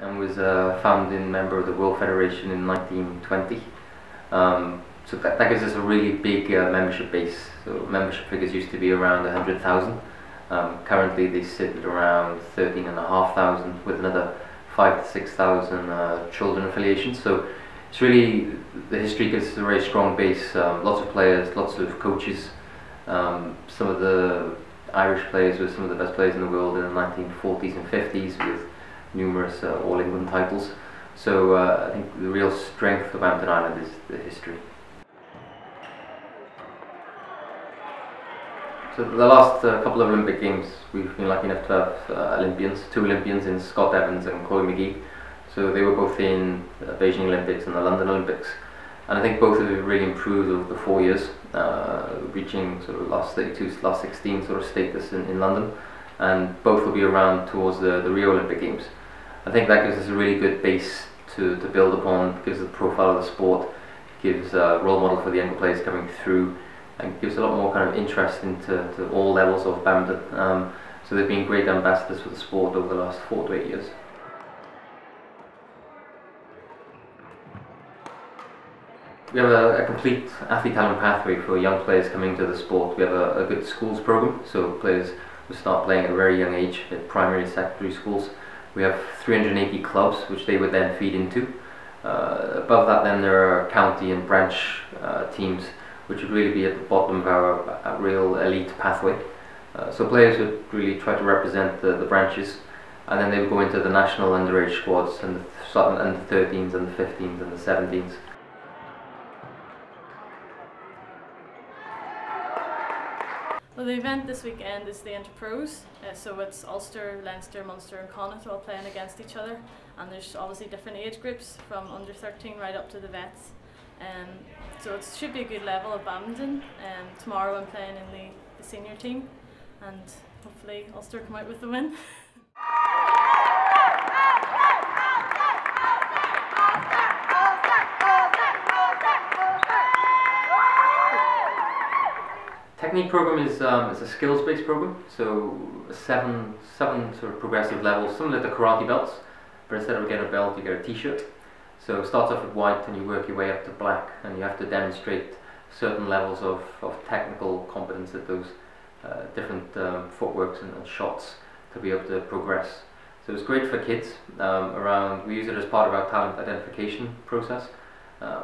and was a founding member of the World Federation in 1920. So that gives us a really big membership base. So membership figures used to be around 100,000. Currently they sit at around 13,500 with another 5,000 to 6,000 children affiliations. So it's really, the history gives us a very strong base, lots of players, lots of coaches. Some of the Irish players were some of the best players in the world in the 1940s and 50s with numerous All England titles. So I think the real strength of Badminton Ireland is the history. So the last couple of Olympic Games we've been lucky enough to have Olympians, two Olympians in Scott Evans and Colin McGee. So they were both in the Beijing Olympics and the London Olympics. And I think both have really improved over the 4 years, reaching sort of last 32, last 16 sort of status in London. And both will be around towards the Rio Olympic Games. I think that gives us a really good base to build upon, gives the profile of the sport, gives a role model for the younger players coming through, and gives a lot more kind of interest into all levels of badminton. So they've been great ambassadors for the sport over the last 4 to 8 years. We have a complete athlete talent pathway for young players coming to the sport. We have a good schools program, so players who start playing at a very young age at primary and secondary schools. We have 380 clubs which they would then feed into. Above that then there are county and branch teams which would really be at the bottom of our real elite pathway. So players would really try to represent the branches, and then they would go into the national underage squads and start under 13s and the 15s and the 17s. Well, the event this weekend is the Interpros, so it's Ulster, Leinster, Munster and Connacht all playing against each other, and there's obviously different age groups from under 13 right up to the vets. So it should be a good level of badminton. Tomorrow I'm playing in the senior team, and hopefully Ulster come out with the win. Technique program is it's a skills-based program, so seven sort of progressive levels, similar to karate belts, but instead of getting a belt, you get a t-shirt. So it starts off with white and you work your way up to black, and you have to demonstrate certain levels of technical competence at those different footworks and shots to be able to progress. So it's great for kids. We use it as part of our talent identification process.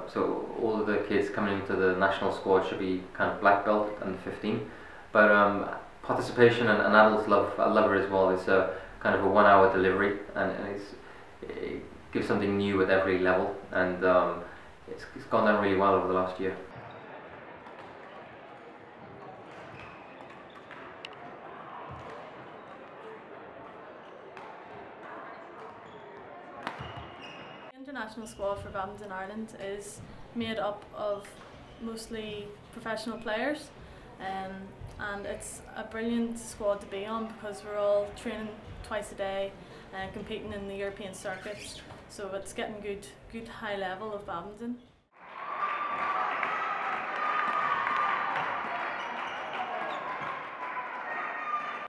So all of the kids coming into the national squad should be kind of black belt under 15, but participation and adults love it as well. It's a kind of a 1 hour delivery, and it gives something new at every level, and it's gone down really well over the last year. National squad for Badminton Ireland is made up of mostly professional players, and it's a brilliant squad to be on because we're all training twice a day and competing in the European circuits, so it's getting good high level of badminton.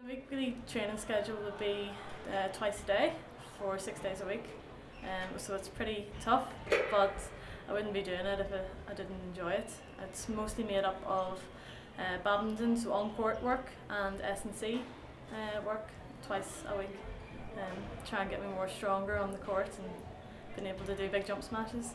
The weekly training schedule would be twice a day for 6 days a week. So it's pretty tough, but I wouldn't be doing it if I didn't enjoy it. It's mostly made up of badminton, so on-court work, and S&C work twice a week. Try and get me more stronger on the court and being able to do big jump smashes.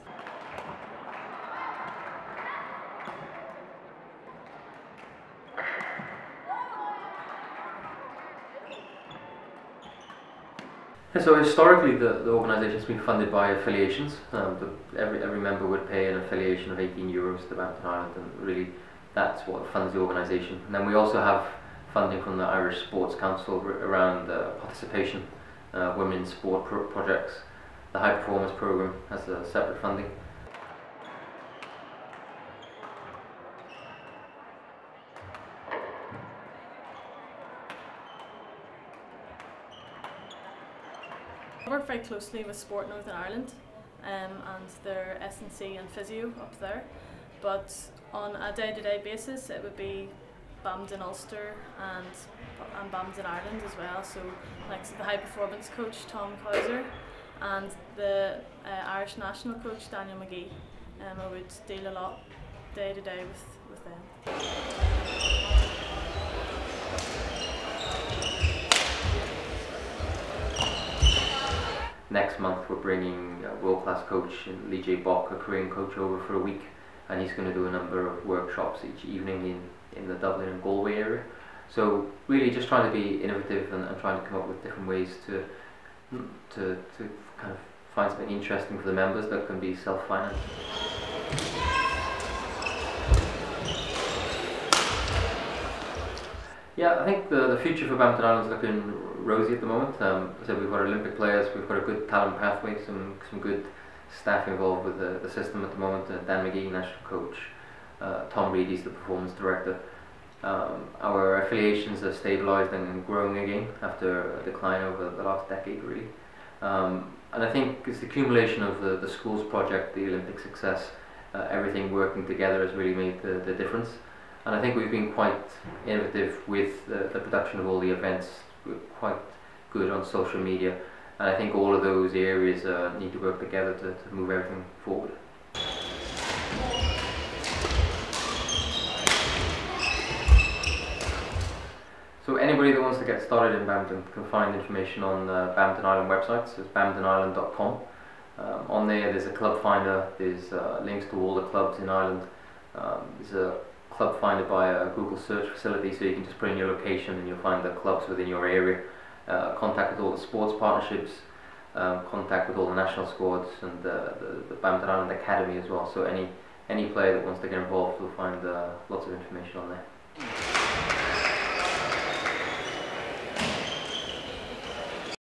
So historically the organisation has been funded by affiliations. Every member would pay an affiliation of €18 to Badminton Ireland, and really that's what funds the organisation. And then we also have funding from the Irish Sports Council around participation, women in sport projects. The high performance programme has a separate funding. I work very closely with Sport Northern Ireland and their S&C and physio up there, but on a day-to-day basis it would be Badminton Ulster and Badminton Ireland as well, so like the high performance coach Tom Couser and the Irish national coach, Daniel McGee. I would deal a lot day to day with them. Next month we're bringing world-class coach Lee Jae Bok, a Korean coach, over for a week, and he's going to do a number of workshops each evening in the Dublin and Galway area. So really just trying to be innovative and trying to come up with different ways to kind of find something interesting for the members that can be self-financed. Yeah, I think the future for Badminton Ireland is looking rosy at the moment. So we've got Olympic players, we've got a good talent pathway, some good staff involved with the system at the moment. Dan McGee, national coach, Tom Reedy is the performance director. Our affiliations are stabilised and growing again after a decline over the last decade, really. And I think it's the accumulation of the schools project, the Olympic success, everything working together has really made the difference. And I think we've been quite innovative with the production of all the events. We're quite good on social media, and I think all of those areas need to work together to move everything forward. So anybody that wants to get started in badminton can find information on the Badminton Ireland website, so it's badmintonireland.com. On there's a club finder, there's links to all the clubs in Ireland. There's a club finder by a Google search facility, so you can just put in your location and you'll find the clubs within your area. Contact with all the sports partnerships, contact with all the national squads, and the Badminton Ireland Academy as well. So any player that wants to get involved will find lots of information on there.